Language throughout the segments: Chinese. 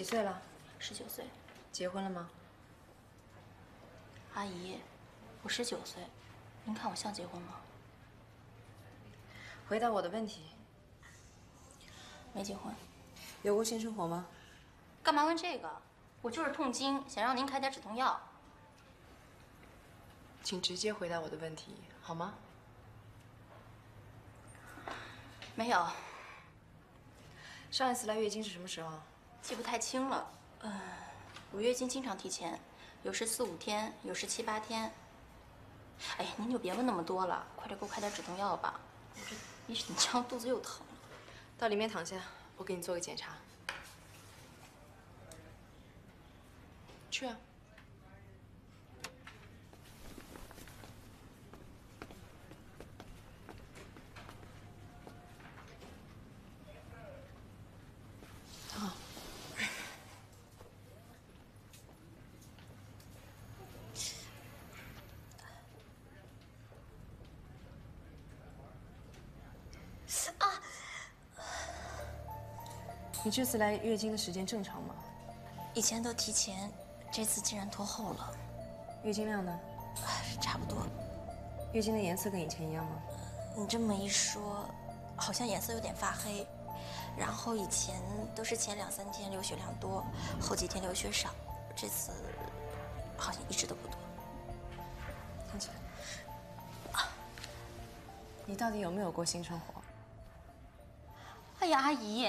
几岁了？19岁。结婚了吗？阿姨，我19岁，您看我像结婚吗？回答我的问题。没结婚。有过性生活吗？干嘛问这个？我就是痛经，想让您开点止痛药。请直接回答我的问题，好吗？没有。上一次来月经是什么时候？记不太清了。我月经经常提前，有时4、5天，有时7、8天。哎呀，您就别问那么多了，快点给我开点止痛药吧。我这一紧张，肚子又疼了。到里面躺下，我给你做个检查。去啊。 你这次来月经的时间正常吗？以前都提前，这次竟然拖后了。月经量呢？差不多。月经的颜色跟以前一样吗？你这么一说，好像颜色有点发黑。然后以前都是前2、3天流血量多，后几天流血少，这次好像一直都不多。站起来。啊！你到底有没有过性生活？哎呀，阿姨。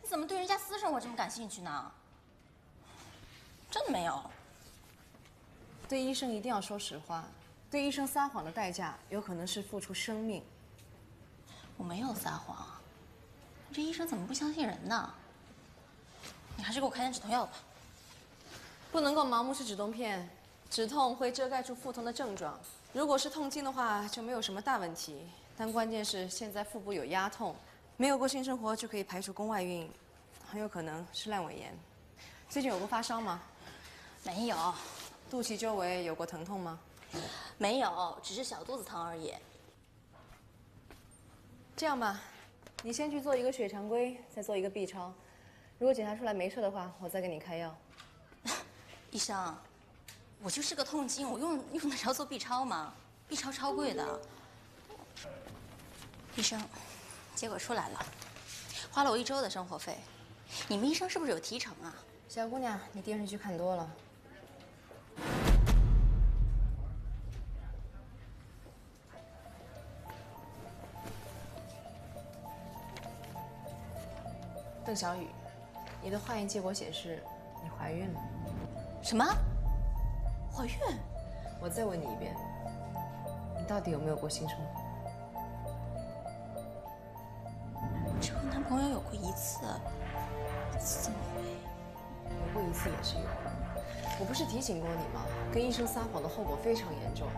你怎么对人家私生活这么感兴趣呢？真没有。对医生一定要说实话，对医生撒谎的代价有可能是付出生命。我没有撒谎，你这医生怎么不相信人呢？你还是给我开点止痛药吧。不能够盲目吃止痛片，止痛会遮盖住腹痛的症状。如果是痛经的话，就没有什么大问题。但关键是现在腹部有压痛。 没有过性生活就可以排除宫外孕，很有可能是阑尾炎。最近有过发烧吗？没有。肚脐周围有过疼痛吗？没有，只是小肚子疼而已。这样吧，你先去做一个血常规，再做一个 B 超。如果检查出来没事的话，我再给你开药。医生，我就是个痛经，我用得着做 B 超吗 ？B 超超贵的。医生。 结果出来了，花了我1周的生活费。你们医生是不是有提成啊？小姑娘，你电视剧看多了。邓小雨，你的化验结果显示你怀孕了。什么？怀孕？我再问你一遍，你到底有没有过性生活？ 只有男朋友有过1次，怎么会？有过1次也是有。我不是提醒过你吗？跟医生撒谎的后果非常严重。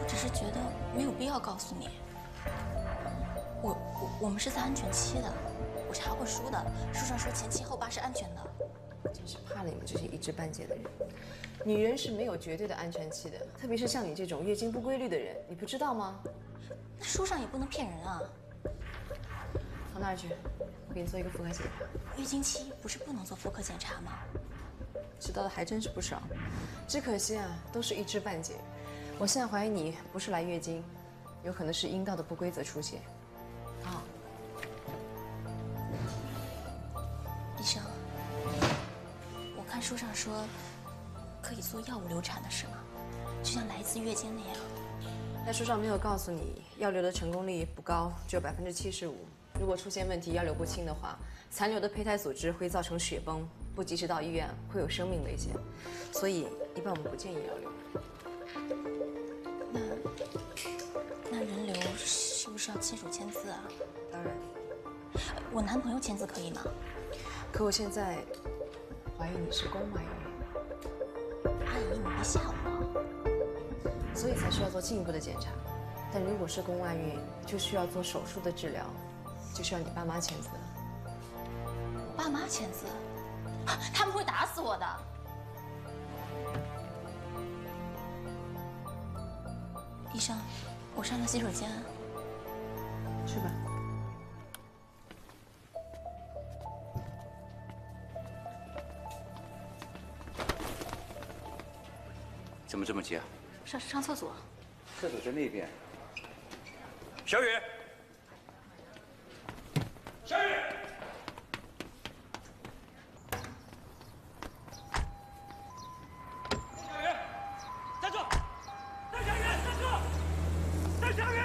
我只是觉得没有必要告诉你。我们是在安全期的，我查过书的，书上说前7后8是安全的。真是怕了你们这些一知半解的人。女人是没有绝对的安全期的，特别是像你这种月经不规律的人，你不知道吗？ 那书上也不能骗人啊！到那儿去，我给你做一个妇科检查。月经期不是不能做妇科检查吗？知道的还真是不少，只可惜啊，都是一知半解。我现在怀疑你不是来月经，有可能是阴道的不规则出血。啊，医生，我看书上说可以做药物流产的是吗？就像来一次月经那样。 在书上没有告诉你，药流的成功率不高，只有75%。如果出现问题，药流不清的话，残留的胚胎组织会造成血崩，不及时到医院会有生命危险。所以，一般我们不建议药流。那人流是不是要亲属签字啊？当然。我男朋友签字可以吗？可我现在怀疑你是宫外孕。阿姨，你别吓我。 所以才需要做进一步的检查，但如果是宫外孕，就需要做手术的治疗，就需要你爸妈签字。我爸妈签字，他们会打死我的。医生，我上个洗手间。去吧。怎么这么急啊？上厕所。厕所在那边。小雨，小雨，小雨，站住！邓小雨，站住！邓小雨。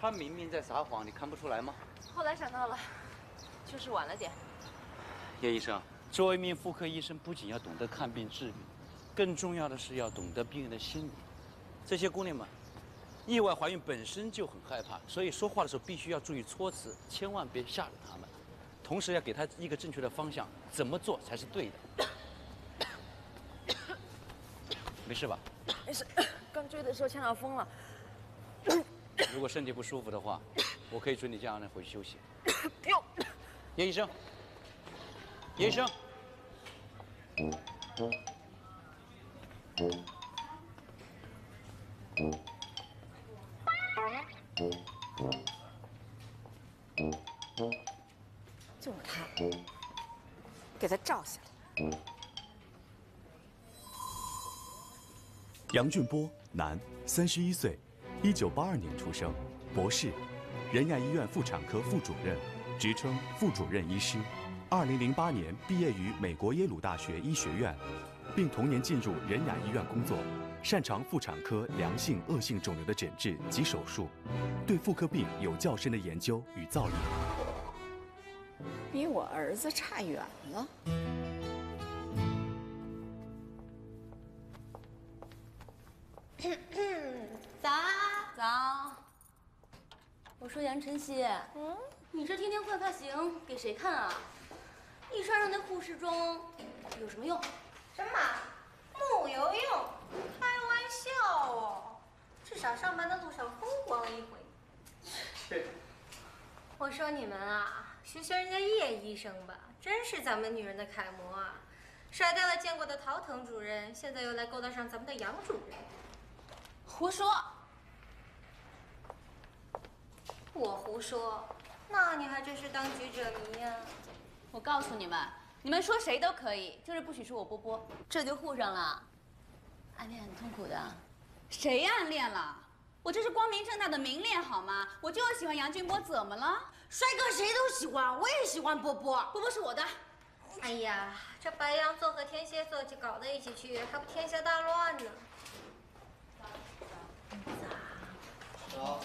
他明明在撒谎，你看不出来吗？后来想到了，就是晚了点。叶医生，作为一名妇科医生，不仅要懂得看病治病，更重要的是要懂得病人的心理。这些姑娘们，意外怀孕本身就很害怕，所以说话的时候必须要注意措辞，千万别吓着她们。同时要给她一个正确的方向，怎么做才是对的。没事吧？没事，刚追的时候呛到疯了。 如果身体不舒服的话，我可以准你这样呢回去休息。不用。叶医生，叶医生，就是他，给他照下来。杨俊波，男，31岁。 1982年出生，博士，仁爱医院妇产科副主任，职称副主任医师。2008年毕业于美国耶鲁大学医学院，并同年进入仁爱医院工作，擅长妇产科良性、恶性肿瘤的诊治及手术，对妇科病有较深的研究与造诣。比我儿子差远了。 我说杨晨曦，你这天天换发型给谁看啊？你穿上那护士装有什么用？什么？木有用？开玩笑哦！至少上班的路上风光了一回。我说你们啊，学学人家叶医生吧，真是咱们女人的楷模啊！甩掉了见过的陶腾主任，现在又来勾搭上咱们的杨主任。胡说！ 我胡说，那你还真是当局者迷呀！我告诉你们，你们说谁都可以，就是不许说我波波，这就护上了。暗恋很痛苦的，谁暗恋了？我这是光明正大的明恋好吗？我就喜欢杨俊波，怎么了？帅哥谁都喜欢，我也喜欢波波，波波是我的。哎呀，这白羊座和天蝎座就搞到一起去，还不天下大乱呢？早。